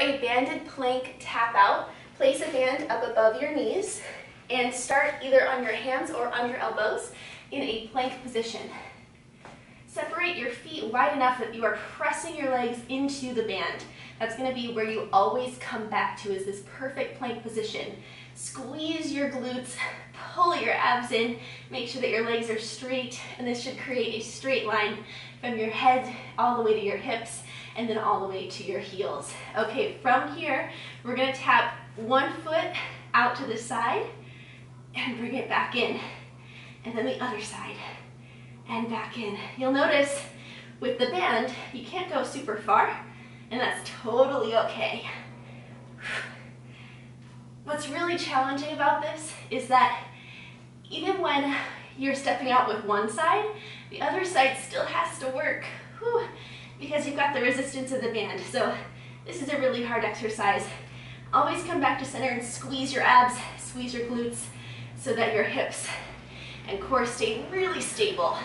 a banded plank tap out, place a band up above your knees and start either on your hands or on your elbows in a plank position. Separate your feet wide enough that you are pressing your legs into the band. That's going to be where you always come back to, is this perfect plank position. Squeeze your glutes, pull your abs in, make sure that your legs are straight, and this should create a straight line from your head all the way to your hips and then all the way to your heels. Okay, from here, we're going to tap one foot out to the side and bring it back in, and then the other side and back in. You'll notice with the band, you can't go super far, and that's totally okay. What's really challenging about this is that even when you're stepping out with one side, the other side still has to work, because you've got the resistance of the band. So this is a really hard exercise. Always come back to center and squeeze your abs, squeeze your glutes, so that your hips and core stay really stable.